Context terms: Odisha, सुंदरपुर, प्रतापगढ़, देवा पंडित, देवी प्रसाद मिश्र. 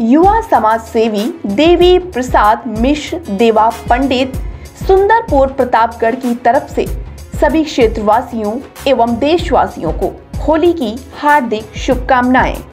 युवा समाज सेवी देवी प्रसाद मिश्र देवा पंडित सुंदरपुर प्रतापगढ़ की तरफ से सभी क्षेत्रवासियों एवं देशवासियों को होली की हार्दिक शुभकामनाएं।